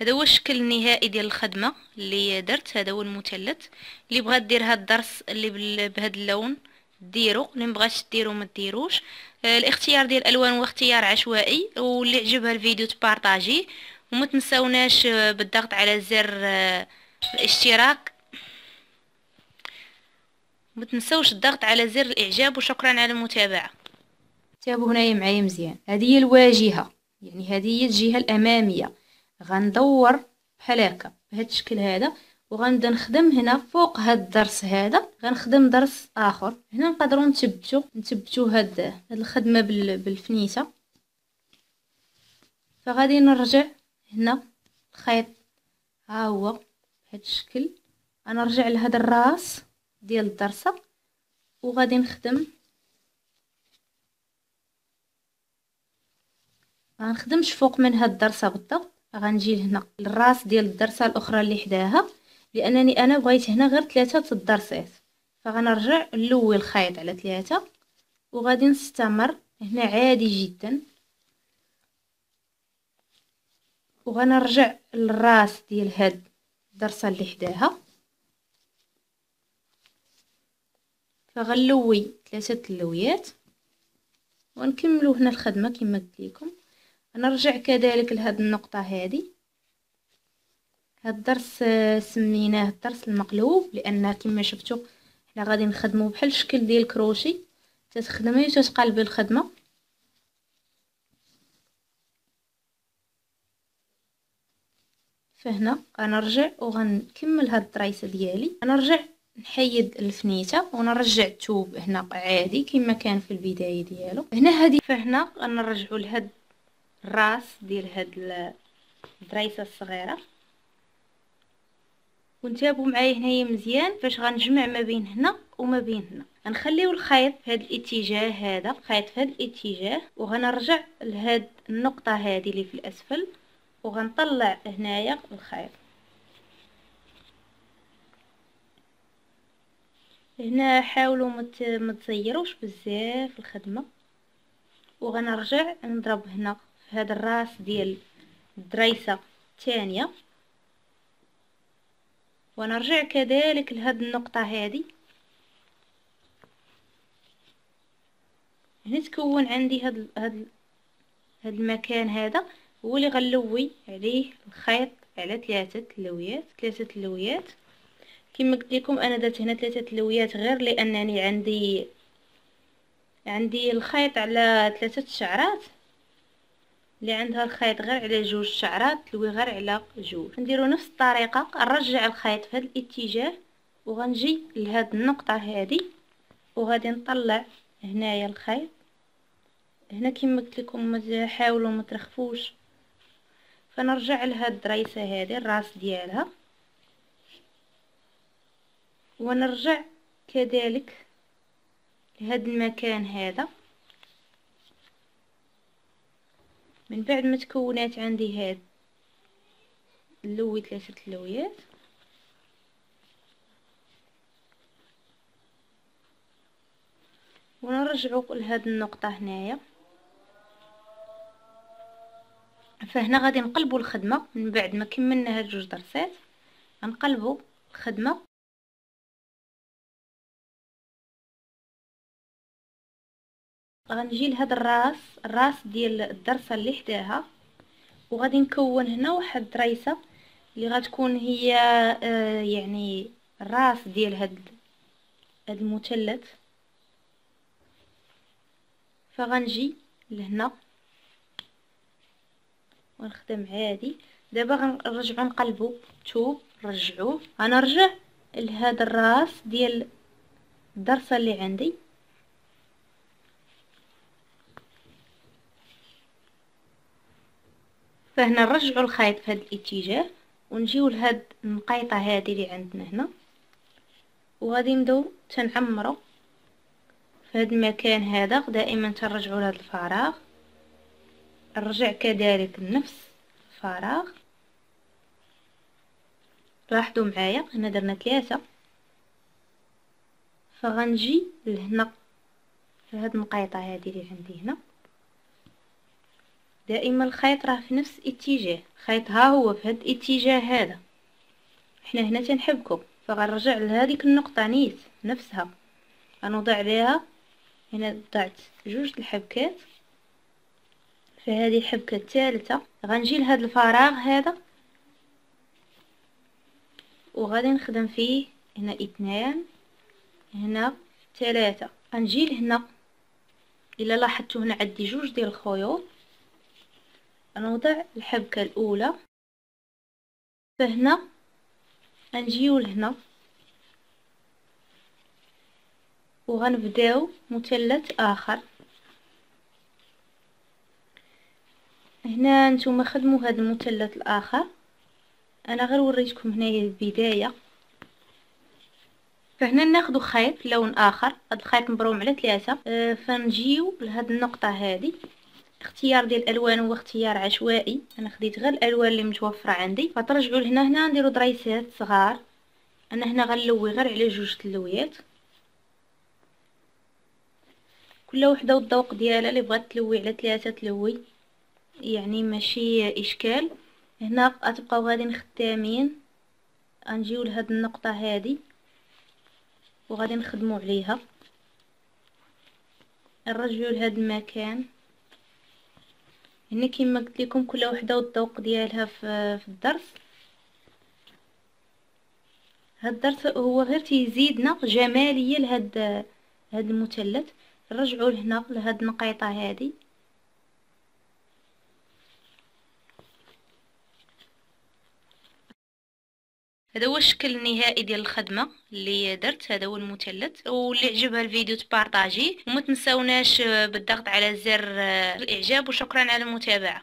هذا هو الشكل النهائي ديال الخدمه اللي درت. هذا هو المثلث اللي بغات دير هاد الضرس اللي بهذا اللون ديرو، اللي مبغاتش ديرو ما ديروش. الاختيار ديال الالوان هو اختيار عشوائي، واللي عجبها الفيديو تبارطاجيه، وما تنساوناش بالضغط على زر الاشتراك، ما تنساوش الضغط على زر الاعجاب، وشكرا على المتابعه. تابعوا هنايا معايا مزيان. هذه هي الواجهه، يعني هذه هي الجهه الاماميه. غندور بحال هكا بهذا الشكل هذا، وغنبدا نخدم هنا فوق هاد الضرس هذا. غنخدم ضرس اخر هنا، نقدروا نثبتوا هاد الخدمه بالفنيسه. فغادي نرجع هنا الخيط، ها هو بهذا الشكل. غنرجع لهذا الراس ديال الضرسه وغادي نخدم، ما نخدمش فوق من هاد الضرسه بالضبط. غنجي هنا للراس ديال الضرسه الاخرى اللي حداها، لانني انا بغيت هنا غير 3 الضرسات. فغنرجع نلوي الخيط على 3 وغادي نستمر هنا عادي جدا. وغنرجع للراس ديال هاد الضرسه اللي حداها، فغنلوي 3 اللويات ونكملوا هنا الخدمه كما قلت لكم. نرجع كذلك لهاد النقطه هذه. هاد الضرس سميناه الضرس المقلوب، لان كما شفتوا حنا غادي نخدموا بحال الشكل ديال الكروشي، تتخدمي وتتقلبي الخدمه. فهنا غنرجع وغنكمل هاد الطريسه ديالي. غنرجع نحيد الفنيته ونرجع الثوب هنا عادي كما كان في البدايه ديالو هنا. هذه فهنا غنرجعوا لهاد الراس ديال هاد الدريسه الصغيره. وانتبهوا معايا هنايا مزيان فاش غنجمع ما بين هنا وما بين هنا. غنخليو الخيط في هاد الاتجاه هذا، الخيط في هاد الاتجاه، وغنرجع لهاد النقطه هذه اللي في الاسفل وغنطلع هنايا الخيط. هنا حاولوا ما تزيروش بزاف الخدمه. وغنرجع نضرب هنا في هذا الراس ديال الدريسه الثانيه، ونرجع كذلك لهاد النقطه هذه. هنا تكون عندي هاد المكان هذا، هو اللي غنلوي عليه الخيط على 3 اللويات كما قلت لكم. انا درت هنا 3 اللويات غير لانني عندي الخيط على 3 شعرات، اللي عندها الخيط غير على 2 شعرات تلوي غير على 2. غنديروا نفس الطريقه، غنرجع الخيط في هذا الاتجاه وغنجي لهاد النقطه هذه وغادي نطلع هنايا الخيط. هنا كما قلت لكم حاولوا ما ترخفوش. فنرجع لهاد الدريسه هذه الراس ديالها، ونرجع كذلك لهاد المكان هذا. من بعد ما تكونات عندي هاد اللوي 3 اللويات، ونرجعوا لهاد النقطه هنايا. فهنا غادي نقلبوا الخدمه من بعد ما كملنا هاد 2 درسات. غنقلبوا الخدمه غنجي لهاد الراس ديال الضرسه اللي حداها، وغادي نكون هنا واحد الدريسه اللي غتكون هي يعني الراس ديال هاد المثلث. فغنجي لهنا ونخدم عادي. دابا غنرجعوا نقلبوا الثوب، نرجعوه. غنرجع لهاد الراس ديال الضرسه اللي عندي، فهنا نرجعوا الخيط في هذا الاتجاه ونجيو لهاد النقيطه هذه اللي عندنا هنا، وغادي نبداو تنعمروا في هذا المكان هذا. دائما ترجعوا لهذا الفراغ، نرجع كذلك نفس الفراغ. لاحظوا معايا هنا درنا 3. فغنجي لهنا في هاد النقيطه هذه اللي عندي هنا، دائما الخيط راه في نفس الاتجاه، خيط ها هو في هاد الاتجاه هذا، احنا هنا تنحبكو، فغنرجع لهذيك النقطه نيت نفسها، غنوضع عليها. هنا ضعت جوج الحبكات، في هذه الحبكه الثالثه غنجي لهاد الفراغ هذا وغادي نخدم فيه هنا اثنان، هنا ثلاثه، غنجي لهنا. الا لاحظتوا هنا عندي جوج ديال الخيوط، غنوضع الحبكه الاولى فهنا، غنجيو لهنا وغنبداو مثلث اخر. هنا نتوما خدموا هذا المثلث الاخر، انا غير وريتكم هنايا البدايه. فهنا ناخذ خيط لون اخر، هذا الخيط مبروم على ثلاثه، فنجيو لهاد النقطه هذه. اختيار ديال الالوان هو اختيار عشوائي، انا خديت غير الالوان اللي متوفره عندي. فترجعوا لهنا، هنا نديروا دريسات صغار، انا هنا غنلوي غير على جوج تلويات، كل وحده والذوق ديالها، اللي بغات تلوي على ثلاثه تلوي، يعني ماشي اشكال. هنا غتبقاو غادي نختامين، غنجيو لهاد النقطه هذه وغادي نخدموا عليها، نرجعوا لهذا المكان. هنا كما قلت لكم كل وحده والذوق ديالها في الضرس. هذا الضرس هو غير تيزيدنا جماليه لهذا المثلث. نرجعوا لهنا لهاد النقيطه هذه، هذا هو الشكل النهائي ديال الخدمه اللي درت. هذا هو المثلث، واللي عجبها الفيديو تبارطاجيه، وما تنساوناش بالضغط على زر الاعجاب، وشكرا على المتابعه.